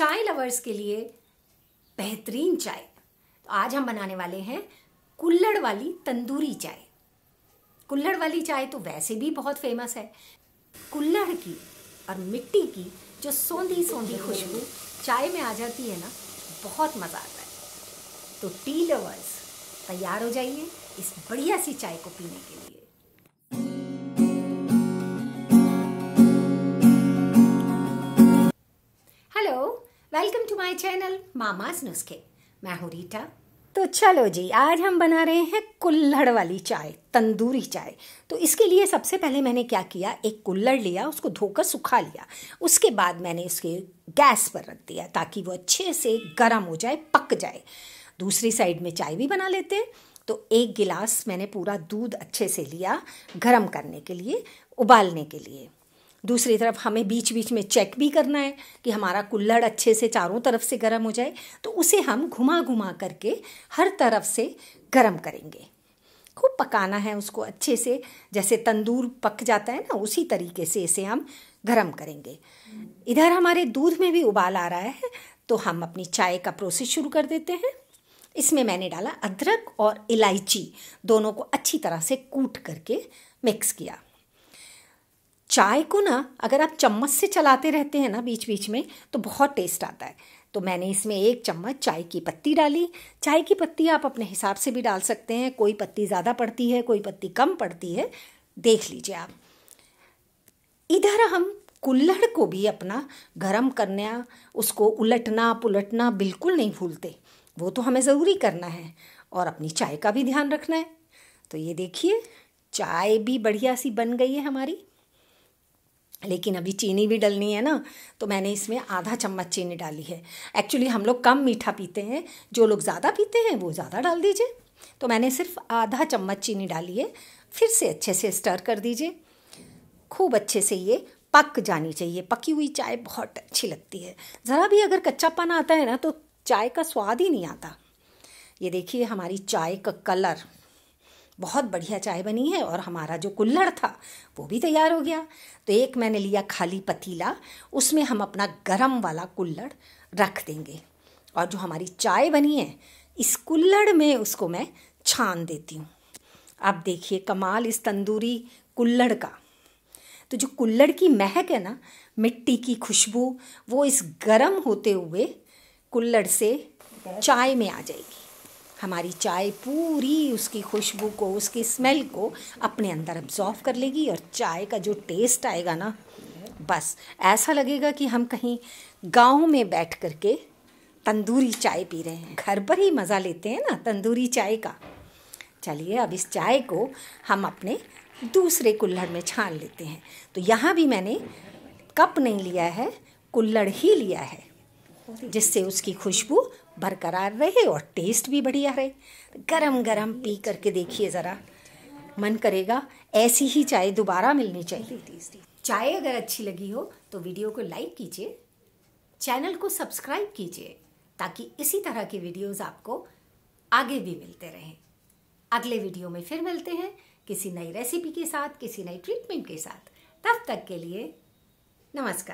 चाय लवर्स के लिए बेहतरीन चाय। तो आज हम बनाने वाले हैं कुल्हड़ वाली तंदूरी चाय। कुल्हड़ वाली चाय तो वैसे भी बहुत फेमस है। कुल्हड़ की और मिट्टी की जो सौंधी सौंधी खुशबू चाय में आ जाती है ना, बहुत मज़ा आता है। तो टी लवर्स तैयार हो जाइए इस बढ़िया सी चाय को पीने के लिए। वेलकम टू माई चैनल मामा's नुस्खे, मैं हूँ रीटा। तो चलो जी, आज हम बना रहे हैं कुल्हड़ वाली चाय, तंदूरी चाय। तो इसके लिए सबसे पहले मैंने क्या किया, एक कुल्हड़ लिया, उसको धोकर सुखा लिया। उसके बाद मैंने इसके गैस पर रख दिया ताकि वो अच्छे से गर्म हो जाए, पक जाए। दूसरी साइड में चाय भी बना लेते। तो एक गिलास मैंने पूरा दूध अच्छे से लिया गर्म करने के लिए, उबालने के लिए। दूसरी तरफ हमें बीच बीच में चेक भी करना है कि हमारा कुल्हड़ अच्छे से चारों तरफ से गर्म हो जाए। तो उसे हम घुमा घुमा करके हर तरफ से गर्म करेंगे। खूब पकाना है उसको अच्छे से, जैसे तंदूर पक जाता है ना, उसी तरीके से इसे हम गर्म करेंगे। इधर हमारे दूध में भी उबाल आ रहा है, तो हम अपनी चाय का प्रोसेस शुरू कर देते हैं। इसमें मैंने डाला अदरक और इलायची, दोनों को अच्छी तरह से कूट करके मिक्स किया। चाय को ना अगर आप चम्मच से चलाते रहते हैं ना बीच बीच में, तो बहुत टेस्ट आता है। तो मैंने इसमें एक चम्मच चाय की पत्ती डाली। चाय की पत्ती आप अपने हिसाब से भी डाल सकते हैं, कोई पत्ती ज़्यादा पड़ती है, कोई पत्ती कम पड़ती है, देख लीजिए आप। इधर हम कुल्हड़ को भी अपना गरम करना, उसको उलटना पुलटना बिल्कुल नहीं भूलते, वो तो हमें ज़रूरी करना है। और अपनी चाय का भी ध्यान रखना है। तो ये देखिए, चाय भी बढ़िया सी बन गई है हमारी। लेकिन अभी चीनी भी डलनी है ना, तो मैंने इसमें आधा चम्मच चीनी डाली है। एक्चुअली हम लोग कम मीठा पीते हैं, जो लोग ज़्यादा पीते हैं वो ज़्यादा डाल दीजिए। तो मैंने सिर्फ आधा चम्मच चीनी डाली है। फिर से अच्छे से स्टर कर दीजिए। खूब अच्छे से ये पक जानी चाहिए। पकी हुई चाय बहुत अच्छी लगती है। ज़रा भी अगर कच्चापन आता है ना, तो चाय का स्वाद ही नहीं आता। ये देखिए हमारी चाय का कलर, बहुत बढ़िया चाय बनी है। और हमारा जो कुल्हड़ था वो भी तैयार हो गया। तो एक मैंने लिया खाली पतीला, उसमें हम अपना गरम वाला कुल्हड़ रख देंगे। और जो हमारी चाय बनी है इस कुल्हड़ में, उसको मैं छान देती हूँ। आप देखिए कमाल इस तंदूरी कुल्हड़ का। तो जो कुल्हड़ की महक है ना, मिट्टी की खुशबू, वो इस गरम होते हुए कुल्हड़ से चाय में आ जाएगी। हमारी चाय पूरी उसकी खुशबू को, उसकी स्मेल को अपने अंदर अब्जॉर्व कर लेगी। और चाय का जो टेस्ट आएगा ना, बस ऐसा लगेगा कि हम कहीं गांव में बैठ कर के तंदूरी चाय पी रहे हैं। घर पर ही मज़ा लेते हैं ना तंदूरी चाय का। चलिए अब इस चाय को हम अपने दूसरे कुल्हड़ में छान लेते हैं। तो यहाँ भी मैंने कप नहीं लिया है, कुल्हड़ ही लिया है, जिससे उसकी खुशबू बरकरार रहे और टेस्ट भी बढ़िया रहे। गरम गरम पी करके देखिए, ज़रा मन करेगा ऐसी ही चाय दोबारा मिलनी चाहिए। चाय अगर अच्छी लगी हो तो वीडियो को लाइक कीजिए, चैनल को सब्सक्राइब कीजिए, ताकि इसी तरह के वीडियोस आपको आगे भी मिलते रहें। अगले वीडियो में फिर मिलते हैं किसी नई रेसिपी के साथ, किसी नई ट्रीटमेंट के साथ। तब तक के लिए नमस्कार।